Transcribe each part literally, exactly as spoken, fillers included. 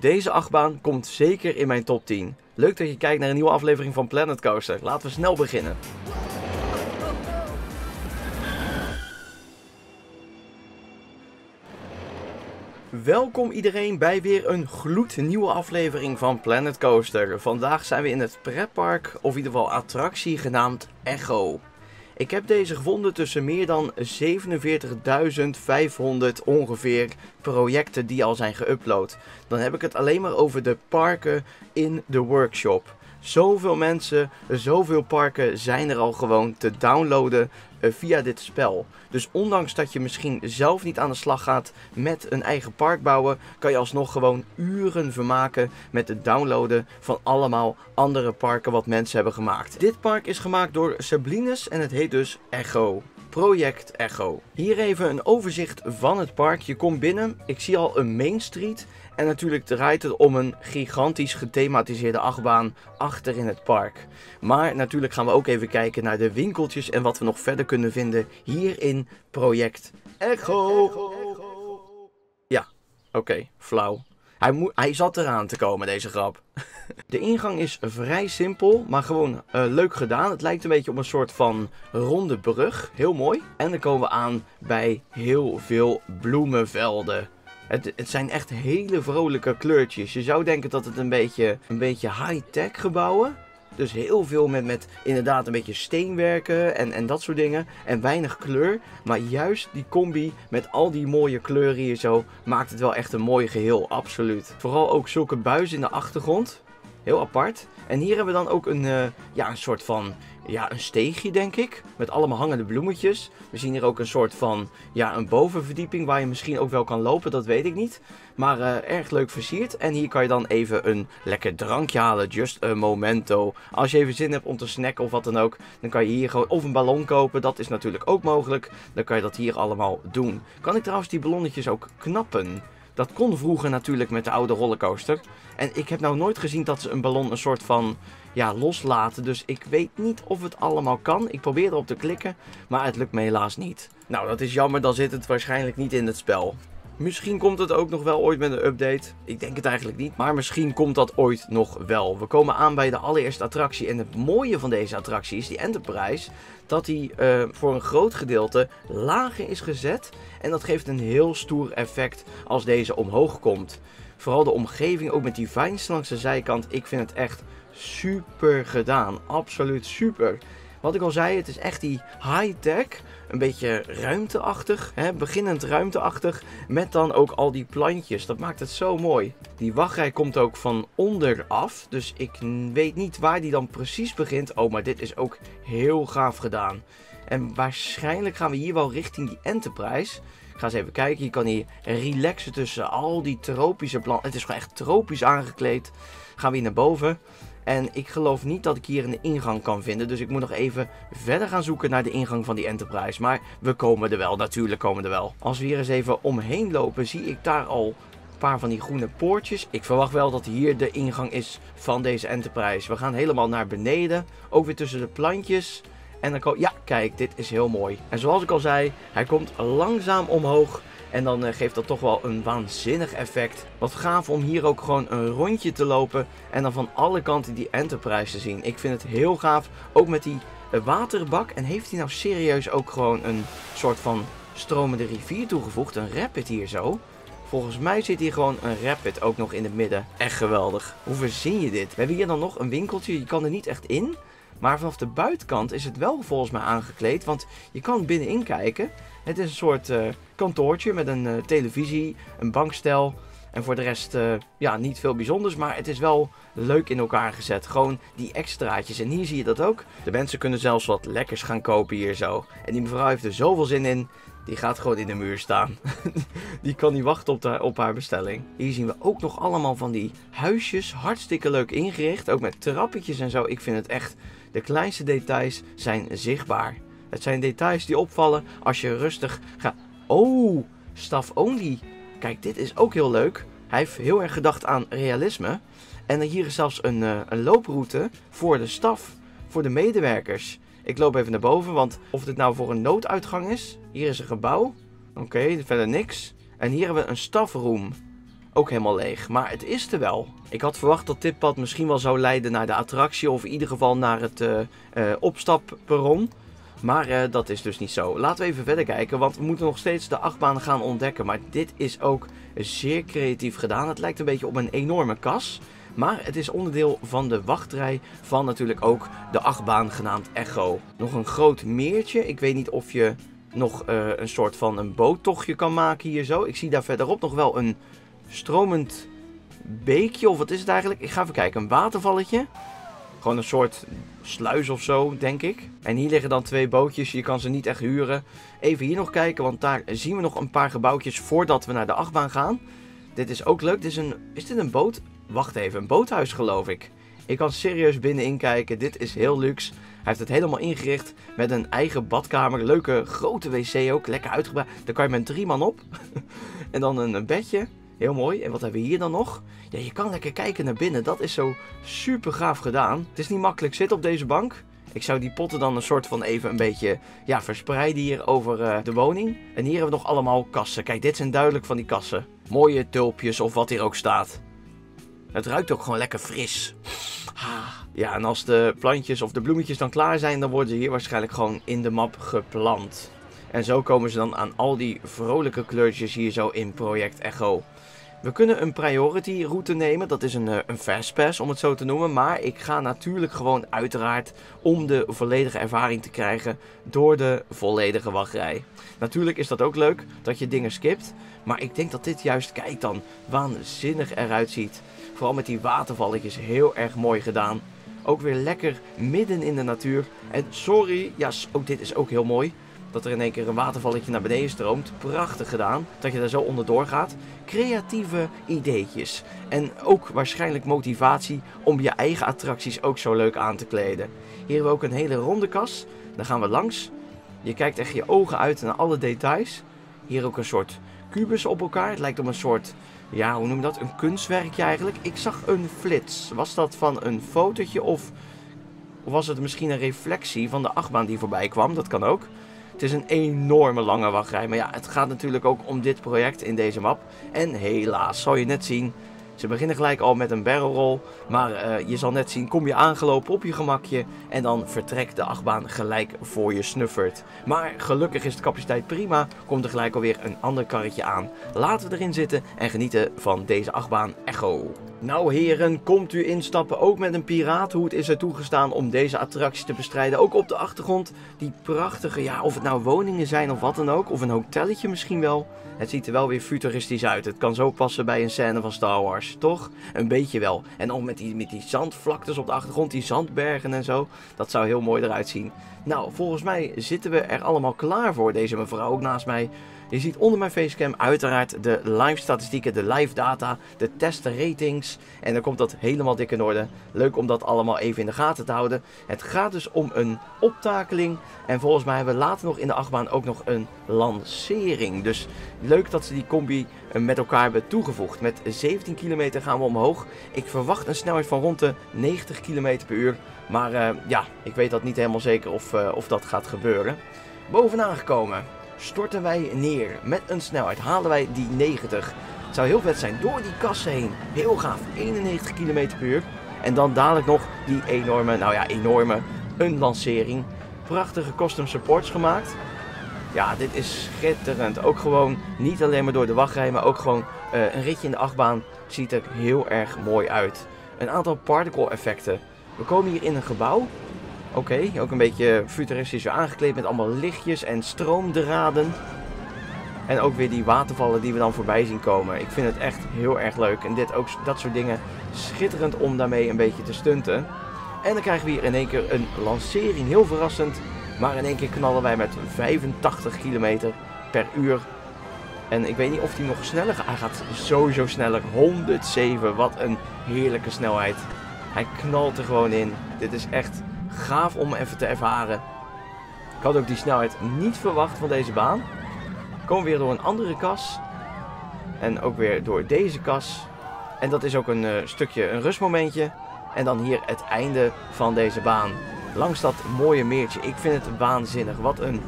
Deze achtbaan komt zeker in mijn top tien. Leuk dat je kijkt naar een nieuwe aflevering van Planet Coaster. Laten we snel beginnen. Welkom iedereen bij weer een gloednieuwe aflevering van Planet Coaster. Vandaag zijn we in het pretpark, of in ieder geval attractie, genaamd Echo. Ik heb deze gevonden tussen meer dan zevenenveertigduizend vijfhonderd ongeveer projecten die al zijn geüpload. Dan heb ik het alleen maar over de parken in de workshop. Zoveel mensen, zoveel parken zijn er al gewoon te downloaden via dit spel. Dus ondanks dat je misschien zelf niet aan de slag gaat met een eigen park bouwen, kan je alsnog gewoon uren vermaken met het downloaden van allemaal andere parken wat mensen hebben gemaakt. Dit park is gemaakt door Sablines en het heet dus Echo. Project Echo. Hier even een overzicht van het park. Je komt binnen, ik zie al een Main Street en natuurlijk draait het om een gigantisch gethematiseerde achtbaan achter in het park. Maar natuurlijk gaan we ook even kijken naar de winkeltjes en wat we nog verder kunnen vinden hier in Project Echo. Ja, oké, okay, flauw. Hij, moet, hij zat eraan te komen, deze grap. De ingang is vrij simpel, maar gewoon uh, leuk gedaan. Het lijkt een beetje op een soort van ronde brug. Heel mooi. En dan komen we aan bij heel veel bloemenvelden. Het, het zijn echt hele vrolijke kleurtjes. Je zou denken dat het een beetje, een beetje high-tech gebouwen. Dus heel veel met, met inderdaad een beetje steenwerken en, en dat soort dingen. En weinig kleur. Maar juist die combi met al die mooie kleuren hier zo maakt het wel echt een mooi geheel. Absoluut. Vooral ook zulke buizen in de achtergrond. Heel apart. En hier hebben we dan ook een, uh, ja, een soort van ja, een steegje, denk ik. Met allemaal hangende bloemetjes. We zien hier ook een soort van ja, een bovenverdieping waar je misschien ook wel kan lopen. Dat weet ik niet. Maar uh, erg leuk versierd. En hier kan je dan even een lekker drankje halen. Just a momento. Als je even zin hebt om te snacken of wat dan ook. Dan kan je hier gewoon of een ballon kopen. Dat is natuurlijk ook mogelijk. Dan kan je dat hier allemaal doen. Kan ik trouwens die ballonnetjes ook knappen? Dat kon vroeger natuurlijk met de oude rollercoaster. En ik heb nou nooit gezien dat ze een ballon een soort van ja, loslaten. Dus ik weet niet of het allemaal kan. Ik probeer erop te klikken, maar het lukt me helaas niet. Nou, dat is jammer. Dan zit het waarschijnlijk niet in het spel. Misschien komt het ook nog wel ooit met een update. Ik denk het eigenlijk niet. Maar misschien komt dat ooit nog wel. We komen aan bij de allereerste attractie. En het mooie van deze attractie is die Enterprise. Dat die uh, voor een groot gedeelte lager is gezet. En dat geeft een heel stoer effect als deze omhoog komt. Vooral de omgeving, ook met die vines langs de zijkant. Ik vind het echt super gedaan. Absoluut super. Wat ik al zei, het is echt die high-tech, een beetje ruimteachtig, hè, beginnend ruimteachtig, met dan ook al die plantjes. Dat maakt het zo mooi. Die wachtrij komt ook van onderaf, dus ik weet niet waar die dan precies begint. Oh, maar dit is ook heel gaaf gedaan. En waarschijnlijk gaan we hier wel richting die Enterprise. Ik ga eens even kijken, je kan hier relaxen tussen al die tropische planten. Het is gewoon echt tropisch aangekleed. Gaan we hier naar boven. En ik geloof niet dat ik hier een ingang kan vinden. Dus ik moet nog even verder gaan zoeken naar de ingang van die Enterprise. Maar we komen er wel. Natuurlijk komen we er wel. Als we hier eens even omheen lopen, zie ik daar al een paar van die groene poortjes. Ik verwacht wel dat hier de ingang is van deze Enterprise. We gaan helemaal naar beneden. Ook weer tussen de plantjes. En dan komen... Ja, kijk, dit is heel mooi. En zoals ik al zei, hij komt langzaam omhoog. En dan geeft dat toch wel een waanzinnig effect. Wat gaaf om hier ook gewoon een rondje te lopen. En dan van alle kanten die Enterprise te zien. Ik vind het heel gaaf. Ook met die waterbak. En heeft hij nou serieus ook gewoon een soort van stromende rivier toegevoegd? Een rapid hier zo. Volgens mij zit hier gewoon een rapid ook nog in het midden. Echt geweldig. Hoe verzin je dit? We hebben hier dan nog een winkeltje. Je kan er niet echt in. Maar vanaf de buitenkant is het wel volgens mij aangekleed. Want je kan binnenin kijken. Het is een soort uh, kantoortje met een uh, televisie, een bankstel. En voor de rest uh, ja, niet veel bijzonders. Maar het is wel leuk in elkaar gezet. Gewoon die extraatjes. En hier zie je dat ook. De mensen kunnen zelfs wat lekkers gaan kopen hier zo. En die mevrouw heeft er zoveel zin in. Die gaat gewoon in de muur staan. Die kan niet wachten op, de, op haar bestelling. Hier zien we ook nog allemaal van die huisjes. Hartstikke leuk ingericht. Ook met trappetjes en zo. Ik vind het echt... De kleinste details zijn zichtbaar. Het zijn details die opvallen als je rustig gaat... Oh, staff only. Kijk, dit is ook heel leuk. Hij heeft heel erg gedacht aan realisme. En hier is zelfs een, uh, een looproute voor de staf. Voor de medewerkers. Ik loop even naar boven, want of dit nou voor een nooduitgang is... Hier is een gebouw. Oké, okay, verder niks. En hier hebben we een stafroom. ook helemaal leeg. Maar het is er wel. Ik had verwacht dat dit pad misschien wel zou leiden naar de attractie. Of in ieder geval naar het uh, uh, opstapperron. Maar uh, dat is dus niet zo. Laten we even verder kijken. Want we moeten nog steeds de achtbaan gaan ontdekken. Maar dit is ook zeer creatief gedaan. Het lijkt een beetje op een enorme kas. Maar het is onderdeel van de wachtrij van natuurlijk ook de achtbaan genaamd Echo. Nog een groot meertje. Ik weet niet of je nog uh, een soort van een boottochtje kan maken hier zo. Ik zie daar verderop nog wel een stromend beekje. Of wat is het eigenlijk? Ik ga even kijken. Een watervalletje. Gewoon een soort sluis of zo, denk ik. En hier liggen dan twee bootjes. Je kan ze niet echt huren. Even hier nog kijken, want daar zien we nog een paar gebouwtjes voordat we naar de achtbaan gaan. Dit is ook leuk. Dit is, een, is dit een boot? Wacht even, een boothuis geloof ik. Ik kan serieus binnenin kijken. Dit is heel luxe. Hij heeft het helemaal ingericht met een eigen badkamer. Leuke grote wc ook. Lekker uitgebreid. Daar kan je met drie man op. En dan een bedje. Heel mooi. En wat hebben we hier dan nog? Ja, je kan lekker kijken naar binnen. Dat is zo super gaaf gedaan. Het is niet makkelijk zitten op deze bank. Ik zou die potten dan een soort van even een beetje ja, verspreiden hier over uh, de woning. En hier hebben we nog allemaal kassen. Kijk, dit zijn duidelijk van die kassen. Mooie tulpjes of wat hier ook staat. Het ruikt ook gewoon lekker fris. Ja, en als de plantjes of de bloemetjes dan klaar zijn, dan worden ze hier waarschijnlijk gewoon in de map geplant. En zo komen ze dan aan al die vrolijke kleurtjes hier zo in Project Echo. We kunnen een priority route nemen, dat is een, een fastpass om het zo te noemen. Maar ik ga natuurlijk gewoon uiteraard om de volledige ervaring te krijgen door de volledige wachtrij. Natuurlijk is dat ook leuk dat je dingen skipt. Maar ik denk dat dit juist, kijk dan, waanzinnig eruit ziet. Vooral met die watervalletjes, heel erg mooi gedaan. Ook weer lekker midden in de natuur. En sorry, ja, ook dit is ook heel mooi. Dat er in één keer een watervalletje naar beneden stroomt. Prachtig gedaan. Dat je daar zo onderdoor gaat. Creatieve ideetjes. En ook waarschijnlijk motivatie om je eigen attracties ook zo leuk aan te kleden. Hier hebben we ook een hele ronde kas. Daar gaan we langs. Je kijkt echt je ogen uit naar alle details. Hier ook een soort kubus op elkaar. Het lijkt op een soort, ja, hoe noem je dat? Een kunstwerkje eigenlijk. Ik zag een flits. Was dat van een fotootje of was het misschien een reflectie van de achtbaan die voorbij kwam? Dat kan ook. Het is een enorme lange wachtrij. Maar ja, het gaat natuurlijk ook om dit project in deze map. En helaas, zal je net zien, ze beginnen gelijk al met een barrel roll. Maar uh, je zal net zien, kom je aangelopen op je gemakje. En dan vertrekt de achtbaan gelijk voor je snuffert. Maar gelukkig is de capaciteit prima. Komt er gelijk alweer een ander karretje aan. Laten we erin zitten en genieten van deze achtbaan Echo. Nou heren, komt u instappen. Ook met een piratenhoed is er toegestaan om deze attractie te bestrijden. Ook op de achtergrond die prachtige, ja, of het nou woningen zijn of wat dan ook. Of een hotelletje misschien wel. Het ziet er wel weer futuristisch uit. Het kan zo passen bij een scène van Star Wars, toch? Een beetje wel. En ook met die, met die zandvlaktes op de achtergrond, die zandbergen en zo. Dat zou heel mooi eruit zien. Nou, volgens mij zitten we er allemaal klaar voor. Deze mevrouw ook naast mij. Je ziet onder mijn facecam uiteraard de live statistieken, de live data, de testratings. En dan komt dat helemaal dik in orde. Leuk om dat allemaal even in de gaten te houden. Het gaat dus om een optakeling. En volgens mij hebben we later nog in de achtbaan ook nog een lancering. Dus leuk dat ze die combi met elkaar hebben toegevoegd. Met zeventien kilometer gaan we omhoog. Ik verwacht een snelheid van rond de negentig kilometer per uur. Maar uh, ja, ik weet dat niet helemaal zeker of, uh, of dat gaat gebeuren. Bovenaan gekomen storten wij neer. Met een snelheid halen wij die negentig. Het zou heel vet zijn. Door die kassen heen. Heel gaaf. eenennegentig kilometer per uur. En dan dadelijk nog die enorme, nou ja, enorme, een lancering. Prachtige custom supports gemaakt. Ja, dit is schitterend. Ook gewoon niet alleen maar door de wachtrij, maar ook gewoon uh, een ritje in de achtbaan. Ziet er heel erg mooi uit. Een aantal particle effecten. We komen hier in een gebouw. Oké, okay, ook een beetje futuristisch aangekleed met allemaal lichtjes en stroomdraden. En ook weer die watervallen die we dan voorbij zien komen. Ik vind het echt heel erg leuk. En dit ook, dat soort dingen, schitterend om daarmee een beetje te stunten. En dan krijgen we hier in één keer een lancering, heel verrassend. Maar in één keer knallen wij met vijfentachtig kilometer per uur. En ik weet niet of die nog sneller gaat. Hij gaat sowieso sneller. honderdzeven, wat een heerlijke snelheid. Hij knalt er gewoon in. Dit is echt gaaf om even te ervaren. Ik had ook die snelheid niet verwacht van deze baan. We komen weer door een andere kas. En ook weer door deze kas. En dat is ook een uh, stukje een rustmomentje. En dan hier het einde van deze baan. Langs dat mooie meertje. Ik vind het waanzinnig. Wat een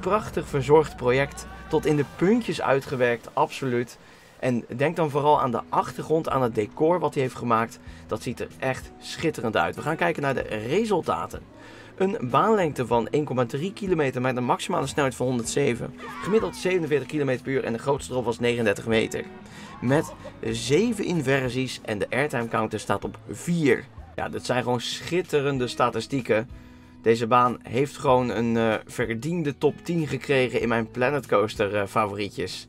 prachtig verzorgd project. Tot in de puntjes uitgewerkt. Absoluut. En denk dan vooral aan de achtergrond, aan het decor wat hij heeft gemaakt. Dat ziet er echt schitterend uit. We gaan kijken naar de resultaten. Een baanlengte van één komma drie kilometer met een maximale snelheid van honderdzeven. Gemiddeld zevenenveertig kilometer per uur en de grootste drop was negenendertig meter. Met zeven inversies en de airtime counter staat op vier. Ja, dat zijn gewoon schitterende statistieken. Deze baan heeft gewoon een uh, verdiende top tien gekregen in mijn Planet Coaster uh, favorietjes.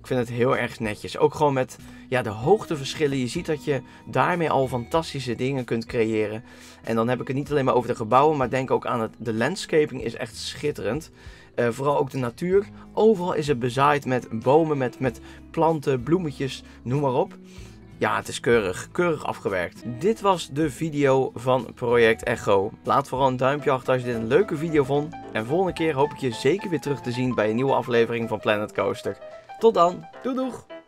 Ik vind het heel erg netjes. Ook gewoon met ja, de hoogteverschillen. Je ziet dat je daarmee al fantastische dingen kunt creëren. En dan heb ik het niet alleen maar over de gebouwen, maar denk ook aan het... De landscaping is echt schitterend. Uh, vooral ook de natuur. Overal is het bezaaid met bomen, met, met planten, bloemetjes, noem maar op. Ja, het is keurig. Keurig afgewerkt. Dit was de video van Project Echo. Laat vooral een duimpje achter als je dit een leuke video vond. En volgende keer hoop ik je zeker weer terug te zien bij een nieuwe aflevering van Planet Coaster. Tot dan. Doei doeg!